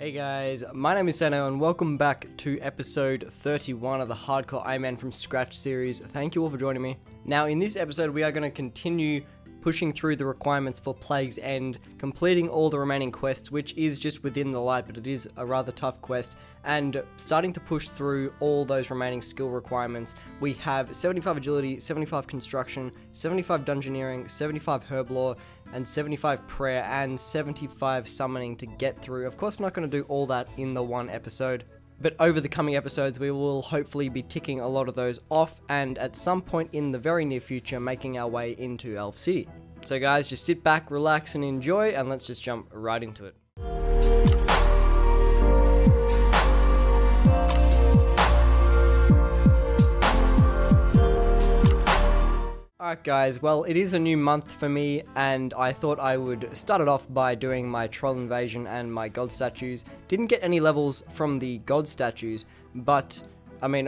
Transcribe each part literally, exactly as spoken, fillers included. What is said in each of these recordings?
Hey guys, my name is Sano and welcome back to episode thirty-one of the Hardcore Iron Man From Scratch series. Thank you all for joining me. Now in this episode we are going to continue pushing through the requirements for Plague's End, completing all the remaining quests, which is just Within the Light, but it is a rather tough quest, and starting to push through all those remaining skill requirements. We have seventy-five Agility, seventy-five Construction, seventy-five Dungeoneering, seventy-five Herb Lore, and seventy-five Prayer, and seventy-five Summoning to get through. Of course, we're not going to do all that in the one episode, but over the coming episodes we will hopefully be ticking a lot of those off, and at some point in the very near future making our way into Elf City. So guys, just sit back, relax and enjoy, and let's just jump right into it. Alright guys, well it is a new month for me, and I thought I would start it off by doing my troll invasion and my god statues. Didn't get any levels from the god statues, but I mean,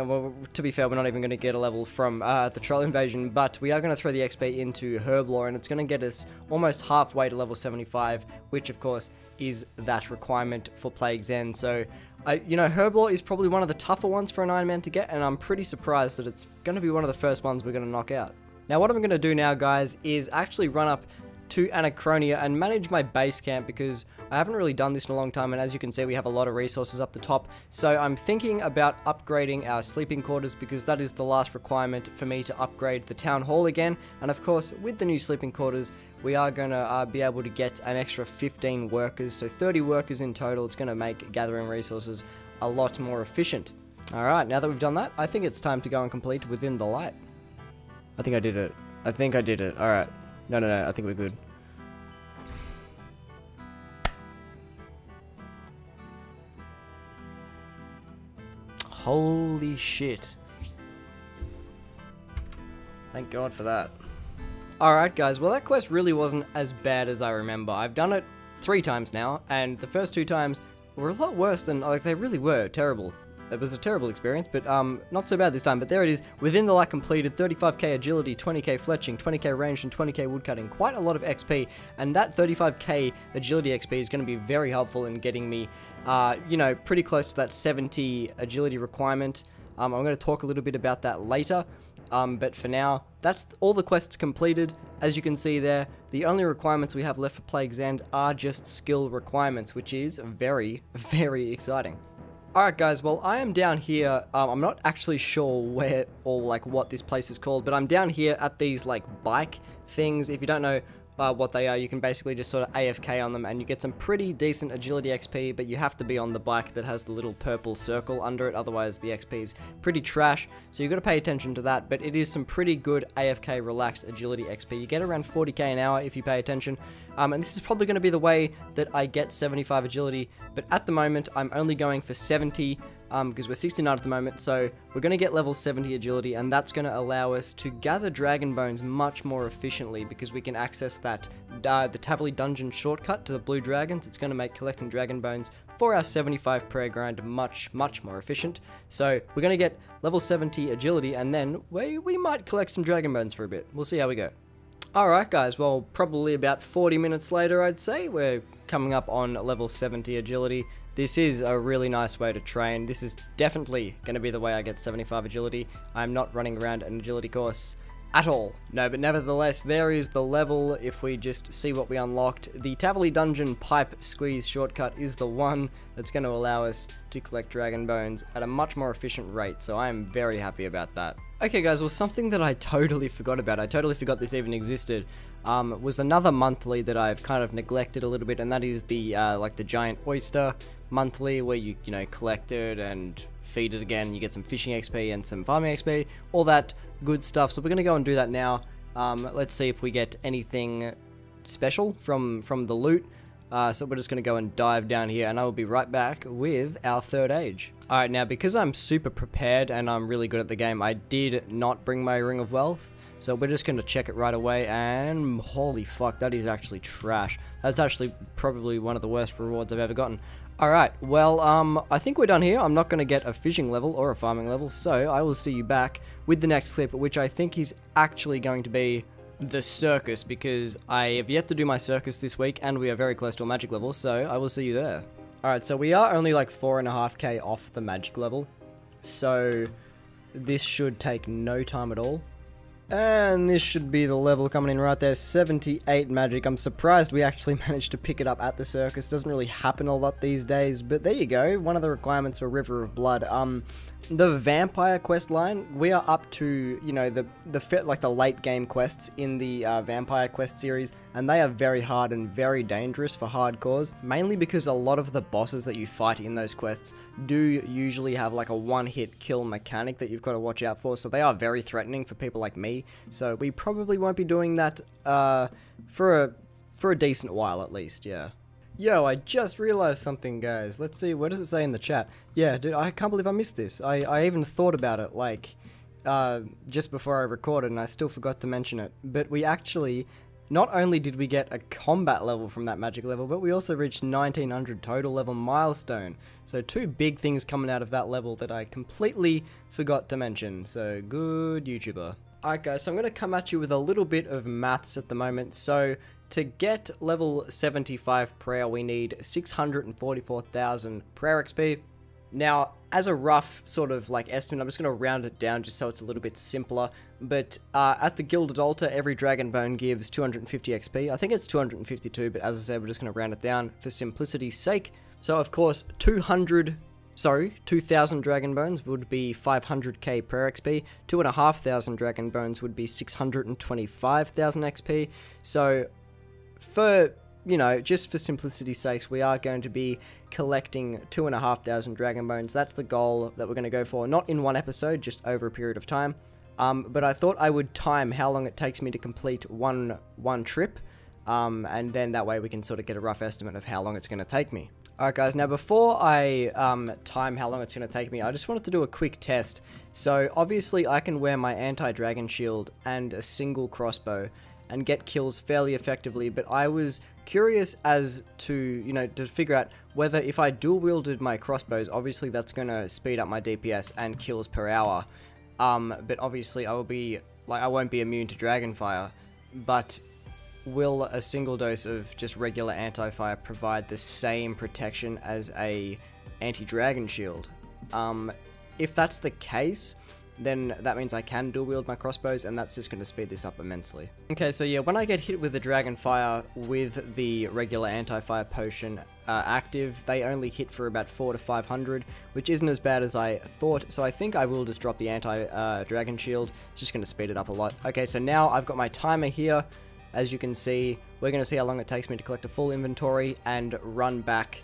to be fair, we're not even going to get a level from uh, the troll invasion, but we are going to throw the X P into Herb Lore, and it's going to get us almost halfway to level seventy-five, which of course is that requirement for Plague's End. So I, you know, Herb Lore is probably one of the tougher ones for an Iron Man to get, and I'm pretty surprised that it's going to be one of the first ones we're going to knock out. Now what I'm going to do now guys is actually run up to Anachronia and manage my base camp, because I haven't really done this in a long time, and as you can see we have a lot of resources up the top. So I'm thinking about upgrading our sleeping quarters, because that is the last requirement for me to upgrade the town hall again, and of course with the new sleeping quarters we are going to uh, be able to get an extra fifteen workers, so thirty workers in total. It's going to make gathering resources a lot more efficient. Alright, now that we've done that, I think it's time to go and complete Within the Light. I think I did it. I think I did it. Alright. No, no, no. I think we're good. Holy shit. Thank God for that. Alright guys, well that quest really wasn't as bad as I remember. I've done it three times now, and the first two times were a lot worse than, like, they really were terrible. It was a terrible experience, but um, not so bad this time. But there it is, Within the Light completed, thirty-five K agility, twenty K fletching, twenty K ranged, and twenty K woodcutting. Quite a lot of X P, and that thirty-five K agility X P is going to be very helpful in getting me, uh, you know, pretty close to that seventy agility requirement. Um, I'm going to talk a little bit about that later, um, but for now, that's all the quests completed. As you can see there, the only requirements we have left for Plague's End are just skill requirements, which is very, very exciting. Alright guys, well I am down here, um, I'm not actually sure where or like what this place is called, but I'm down here at these like bike things. If you don't know uh, what they are, you can basically just sort of A F K on them and you get some pretty decent agility X P, but you have to be on the bike that has the little purple circle under it, otherwise the X P is pretty trash, so you've got to pay attention to that. But it is some pretty good A F K relaxed agility X P. You get around forty K an hour if you pay attention. Um, and this is probably going to be the way that I get seventy-five agility, but at the moment I'm only going for seventy, um, because we're sixty-nine at the moment, so we're going to get level seventy agility, and that's going to allow us to gather dragon bones much more efficiently, because we can access that, uh, the Taverley Dungeon shortcut to the blue dragons. It's going to make collecting dragon bones for our seventy-five prayer grind much, much more efficient. So we're going to get level seventy agility, and then we, we might collect some dragon bones for a bit. We'll see how we go. Alright guys, well probably about forty minutes later I'd say, we're coming up on level seventy agility. This is a really nice way to train. This is definitely going to be the way I get seventy-five agility. I'm not running around an agility course at all. No, but nevertheless, there is the level. If we just see what we unlocked, the Taverley Dungeon pipe squeeze shortcut is the one that's going to allow us to collect dragon bones at a much more efficient rate, so I am very happy about that. Okay guys, well something that I totally forgot about, I totally forgot this even existed, um, was another monthly that I've kind of neglected a little bit, and that is the, uh, like the giant oyster monthly, where you, you know, collect it and feed it again, you get some fishing X P and some farming X P, all that good stuff. So we're gonna go and do that now. Um, let's see if we get anything special from, from the loot. Uh, so we're just going to go and dive down here, and I will be right back with our third age. Alright, now because I'm super prepared and I'm really good at the game, I did not bring my Ring of Wealth. So we're just going to check it right away, and holy fuck, that is actually trash. That's actually probably one of the worst rewards I've ever gotten. Alright, well, um, I think we're done here. I'm not going to get a fishing level or a farming level, so I will see you back with the next clip, which I think is actually going to be the circus, because I have yet to do my circus this week, and we are very close to a magic level, so I will see you there. Alright, so we are only like four and a half K off the magic level. So this should take no time at all. And this should be the level coming in right there, seventy-eight magic. I'm surprised we actually managed to pick it up at the circus. Doesn't really happen a lot these days, but there you go. One of the requirements for River of Blood. Um, the vampire quest line, we are up to, you know, the the like the late game quests in the uh, vampire quest series, and they are very hard and very dangerous for hardcores, mainly because a lot of the bosses that you fight in those quests do usually have like a one-hit kill mechanic that you've got to watch out for, so they are very threatening for people like me. So we probably won't be doing that uh, for a for a decent while at least, yeah. Yo, I just realized something, guys. Let's see, what does it say in the chat? Yeah, dude, I can't believe I missed this. I, I even thought about it, like, uh, just before I recorded, and I still forgot to mention it. But we actually, not only did we get a combat level from that magic level, but we also reached nineteen hundred total level milestone. So two big things coming out of that level that I completely forgot to mention. So, good YouTuber. Alright guys, so I'm going to come at you with a little bit of maths at the moment. So to get level seventy-five prayer, we need six hundred forty-four thousand prayer X P. Now, as a rough sort of like estimate, I'm just going to round it down just so it's a little bit simpler. But uh, at the Gilded Altar, every dragon bone gives two hundred fifty X P. I think it's two hundred fifty-two, but as I said, we're just going to round it down for simplicity's sake. So of course, two hundred Sorry, two thousand dragon bones would be five hundred K prayer X P, two thousand five hundred dragon bones would be six hundred twenty-five thousand X P, so for, you know, just for simplicity's sakes, we are going to be collecting two thousand five hundred dragon bones. That's the goal that we're going to go for, not in one episode, just over a period of time, um, but I thought I would time how long it takes me to complete one, one trip, um, and then that way we can sort of get a rough estimate of how long it's going to take me. Alright guys, now before I um, time how long it's going to take me, I just wanted to do a quick test. So obviously I can wear my anti-dragon shield and a single crossbow and get kills fairly effectively, but I was curious as to, you know, to figure out whether if I dual wielded my crossbows, obviously that's going to speed up my D P S and kills per hour. Um, but obviously I will be, like, I won't be immune to dragon fire, but will a single dose of just regular anti-fire provide the same protection as a anti-dragon shield? Um, if that's the case, then that means I can dual wield my crossbows, and that's just going to speed this up immensely. Okay, so yeah, when I get hit with the dragon fire with the regular anti-fire potion uh, active, they only hit for about four to five hundred, which isn't as bad as I thought, so I think I will just drop the anti-dragon uh, shield. It's just going to speed it up a lot. Okay, so now I've got my timer here. As you can see, we're going to see how long it takes me to collect a full inventory and run back,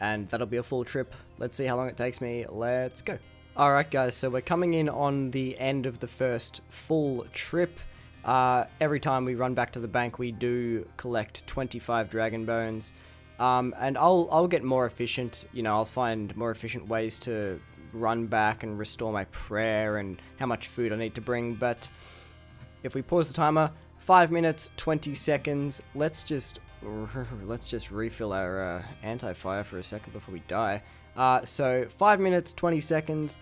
and that'll be a full trip. Let's see how long it takes me. Let's go. Alright guys, so we're coming in on the end of the first full trip. Uh, every time we run back to the bank, we do collect twenty-five dragon bones, um, and I'll, I'll get more efficient. You know, I'll find more efficient ways to run back and restore my prayer and how much food I need to bring, but if we pause the timer, five minutes, twenty seconds, let's just, let's just refill our uh, anti-fire for a second before we die. Uh, so, five minutes, twenty seconds,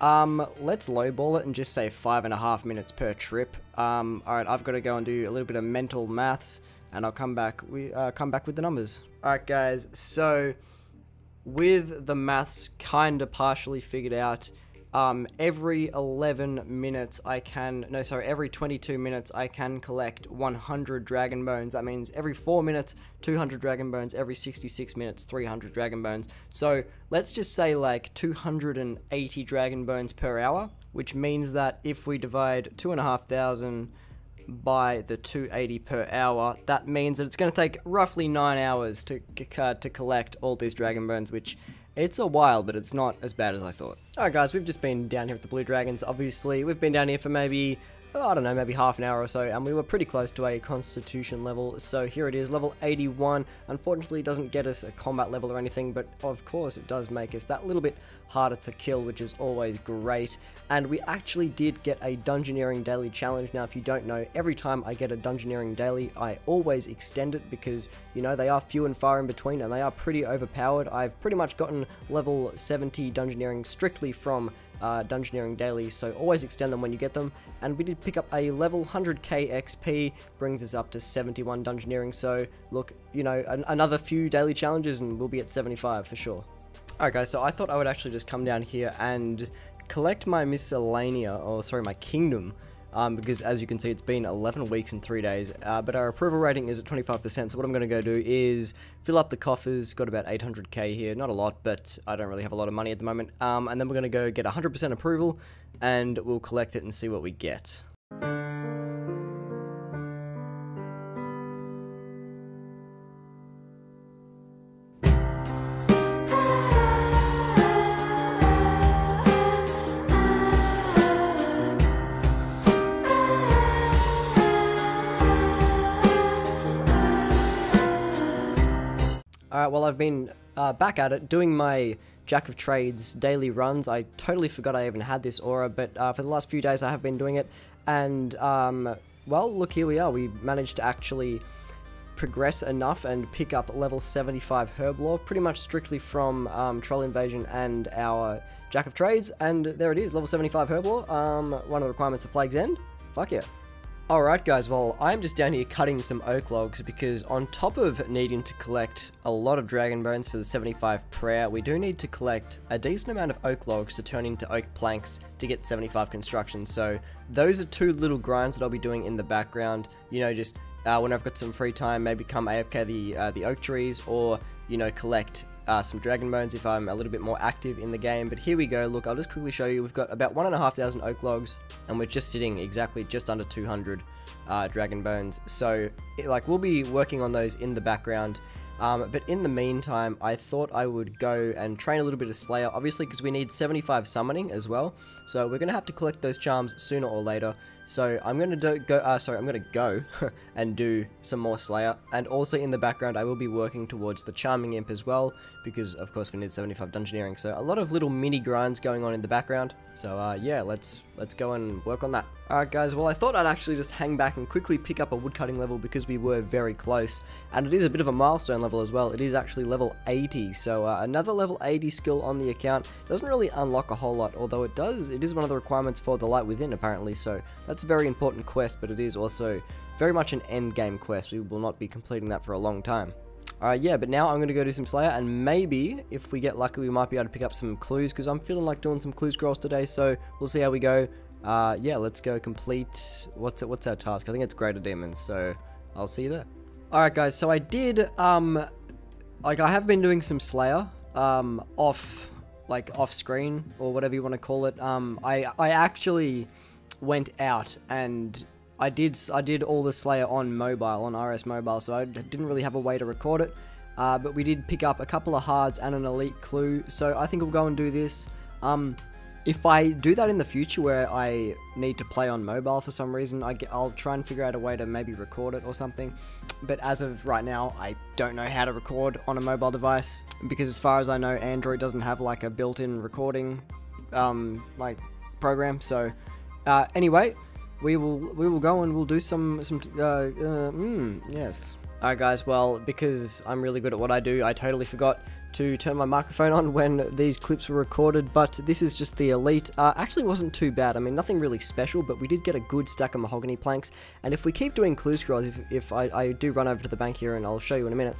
um, let's lowball it and just say five and a half minutes per trip. Um, alright, I've got to go and do a little bit of mental maths, and I'll come back, we, uh, come back with the numbers. Alright guys, so, with the maths kinda partially figured out, Um, every eleven minutes I can, no sorry, every twenty-two minutes I can collect one hundred dragon bones. That means every four minutes, two hundred dragon bones, every sixty-six minutes, three hundred dragon bones. So let's just say like two hundred eighty dragon bones per hour, which means that if we divide two and a half thousand by the two eighty per hour, that means that it's going to take roughly nine hours to, uh, to collect all these dragon bones, which it's a while, but it's not as bad as I thought. Alright guys, we've just been down here with the Blue Dragons, obviously. We've been down here for maybe, oh, I don't know, maybe half an hour or so, and we were pretty close to a Constitution level, so here it is, level eighty-one. Unfortunately, it doesn't get us a combat level or anything, but of course it does make us that little bit harder to kill, which is always great. And we actually did get a Dungeoneering Daily Challenge. Now, if you don't know, every time I get a Dungeoneering Daily, I always extend it because, you know, they are few and far in between, and they are pretty overpowered. I've pretty much gotten level seventy Dungeoneering strictly from uh, Dungeoneering dailies, so always extend them when you get them. And we did pick up a level, one hundred K X P, brings us up to seventy-one Dungeoneering, so look, you know, an another few daily challenges and we'll be at seventy-five for sure. Alright guys, so I thought I would actually just come down here and collect my miscellanea, or sorry, my kingdom, um, because as you can see, it's been eleven weeks and three days, uh, but our approval rating is at twenty-five percent, so what I'm going to go do is fill up the coffers. Got about eight hundred K here, not a lot, but I don't really have a lot of money at the moment, um, and then we're going to go get one hundred percent approval, and we'll collect it and see what we get. Alright, well I've been uh, back at it, doing my Jack of Trades daily runs. I totally forgot I even had this aura, but uh, for the last few days I have been doing it, and um, well, look, here we are. We managed to actually progress enough and pick up level seventy-five Herblore, pretty much strictly from um, Troll Invasion and our Jack of Trades, and there it is, level seventy-five Herblore, um, one of the requirements of Plague's End. Fuck yeah. Alright guys, well, I'm just down here cutting some oak logs because on top of needing to collect a lot of dragon bones for the seventy-five prayer, we do need to collect a decent amount of oak logs to turn into oak planks to get seventy-five construction. So those are two little grinds that I'll be doing in the background, you know, just uh, when I've got some free time, maybe come A F K the, uh, the oak trees, or, you know, collect uh, some dragon bones if I'm a little bit more active in the game. But here we go, look, I'll just quickly show you. We've got about one and a half thousand oak logs, and we're just sitting exactly just under two hundred uh, dragon bones. So, it, like, we'll be working on those in the background. Um, but in the meantime, I thought I would go and train a little bit of Slayer, obviously, because we need seventy-five summoning as well. So we're gonna have to collect those charms sooner or later. So I'm gonna do, go. Uh, sorry, I'm gonna go and do some more Slayer. And also in the background, I will be working towards the Charming Imp as well, because of course we need seventy-five Dungeoneering. So a lot of little mini grinds going on in the background. So uh, yeah, let's let's go and work on that. Alright guys, well I thought I'd actually just hang back and quickly pick up a woodcutting level because we were very close. And it is a bit of a milestone level as well. It is actually level eighty, so uh, another level eighty skill on the account. Doesn't really unlock a whole lot, although it does, it is one of the requirements for the Light Within apparently, so that's a very important quest, but it is also very much an end game quest. We will not be completing that for a long time. Alright, yeah, but now I'm going to go do some Slayer, and maybe, if we get lucky, we might be able to pick up some clues, because I'm feeling like doing some clue scrolls today, so we'll see how we go. Uh, yeah, let's go complete, what's it, what's our task? I think it's Greater Demons, so I'll see you there. Alright guys, so I did, um, like, I have been doing some Slayer, um, off, like, off screen, or whatever you want to call it. Um, I, I actually went out, and I did, I did all the Slayer on mobile, on R S mobile, so I didn't really have a way to record it, uh, but we did pick up a couple of hards and an elite clue, so I think we'll go and do this. um... If I do that in the future where I need to play on mobile for some reason, I get, I'll try and figure out a way to maybe record it or something. But as of right now, I don't know how to record on a mobile device, because as far as I know, Android doesn't have like a built-in recording um, like program. So uh, anyway, we will we will go and we'll do some some uh, uh, mm, yes. Alright guys, well, because I'm really good at what I do, I totally forgot to turn my microphone on when these clips were recorded, but this is just the elite. Uh, actually wasn't too bad, I mean, nothing really special, but we did get a good stack of mahogany planks, and if we keep doing clue scrolls, if, if I, I do run over to the bank here, and I'll show you in a minute,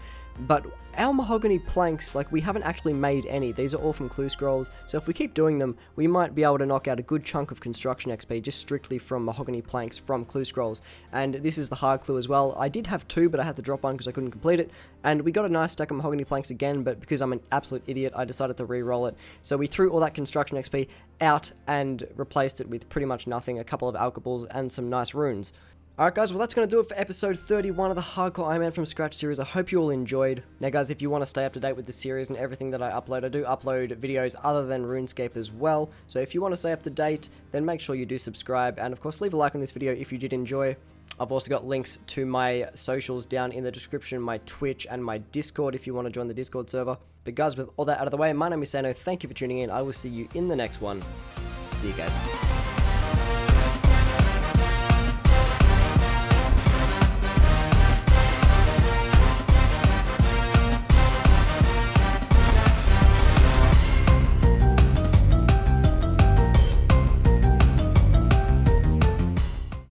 but our mahogany planks, like, we haven't actually made any. These are all from clue scrolls, so if we keep doing them, we might be able to knock out a good chunk of construction X P just strictly from mahogany planks from clue scrolls. And this is the hard clue as well. I did have two, but I had to drop one because I couldn't complete it, and we got a nice stack of mahogany planks again, but because I'm an absolute idiot, I decided to re-roll it. So we threw all that construction X P out and replaced it with pretty much nothing, a couple of alchemicals and some nice runes. Alright guys, well that's going to do it for episode thirty-one of the Hardcore Iron Man From Scratch series. I hope you all enjoyed. Now guys, if you want to stay up to date with the series and everything that I upload, I do upload videos other than RuneScape as well. So if you want to stay up to date, then make sure you do subscribe. And of course, leave a like on this video if you did enjoy. I've also got links to my socials down in the description, my Twitch and my Discord if you want to join the Discord server. But guys, with all that out of the way, my name is Sano. Thank you for tuning in. I will see you in the next one. See you guys.